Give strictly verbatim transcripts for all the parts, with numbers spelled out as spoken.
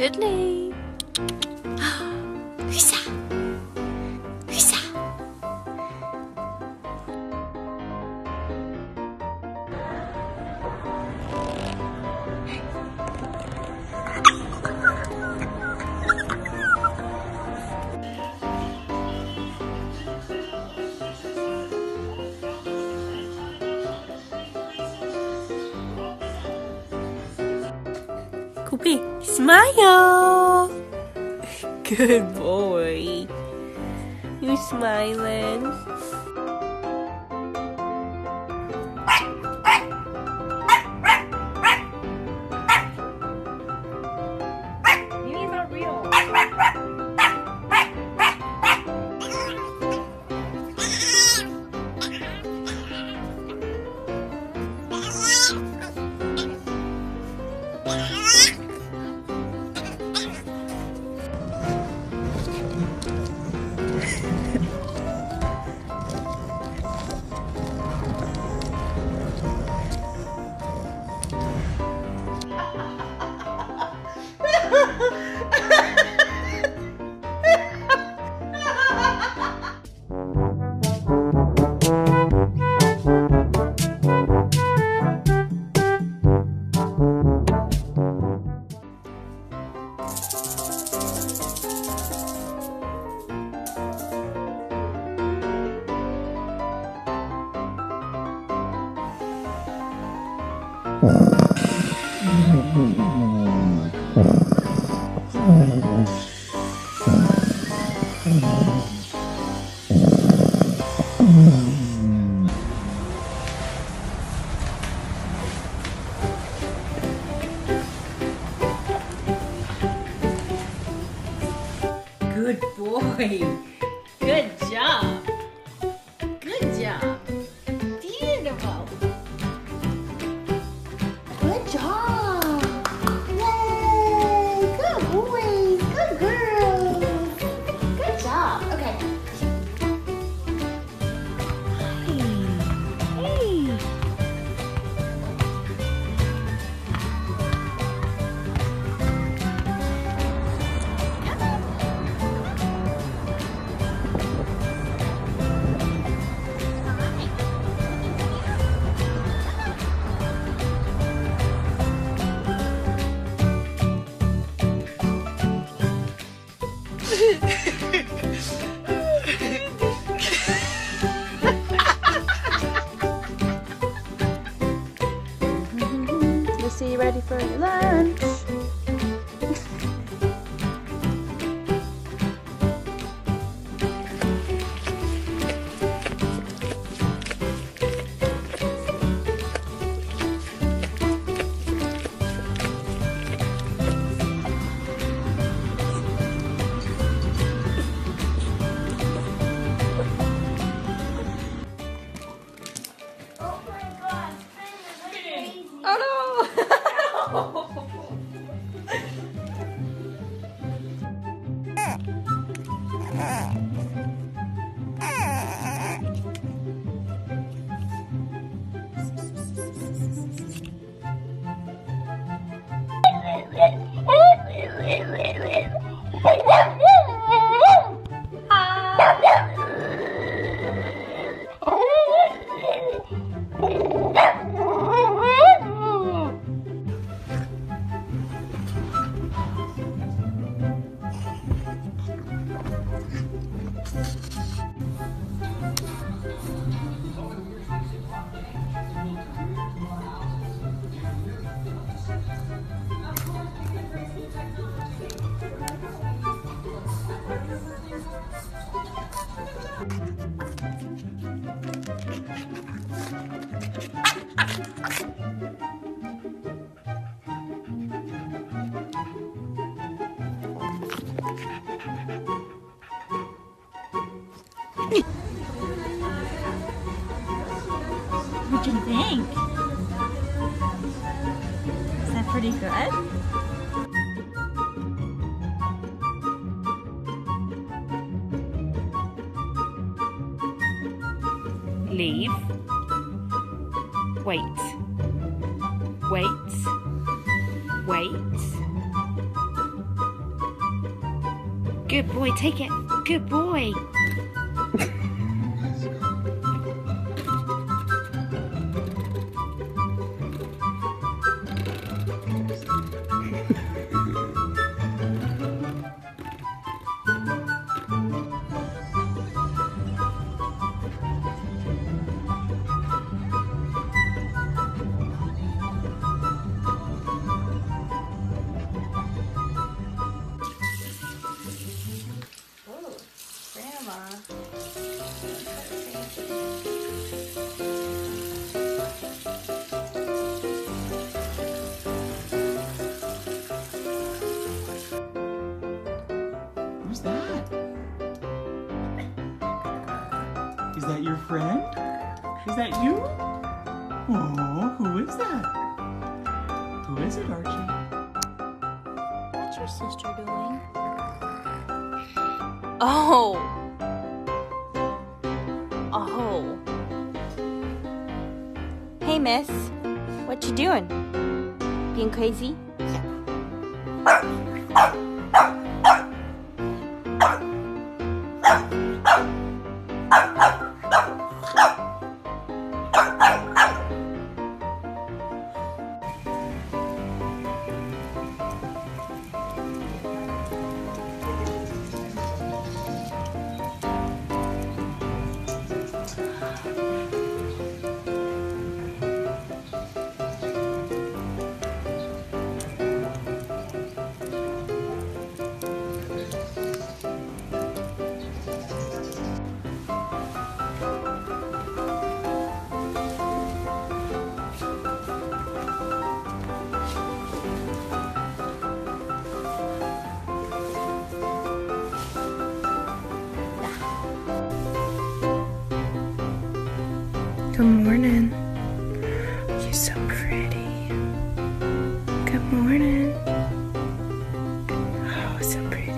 Diddley. Who's that? Who's that? Copy. Smile! Good boy. You're smiling. Mimi's not real. Good boy. Good job. Good job. Beautiful. Good job. Yay. Good boy. Good girl. Good job. Okay. Hey. Hey. Let's see you ready for lunch. What do you think? Is that pretty good? Leave, wait, wait, wait, good boy, take it, good boy. Who's that? Is that your friend? Is that you? Oh, who is that? Who is it, Archie? What's your sister doing? Oh! Oh! Hey, miss. What you doing? Being crazy? Yeah. Good morning. You're so pretty. Good morning. Oh, so pretty.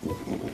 Thank you.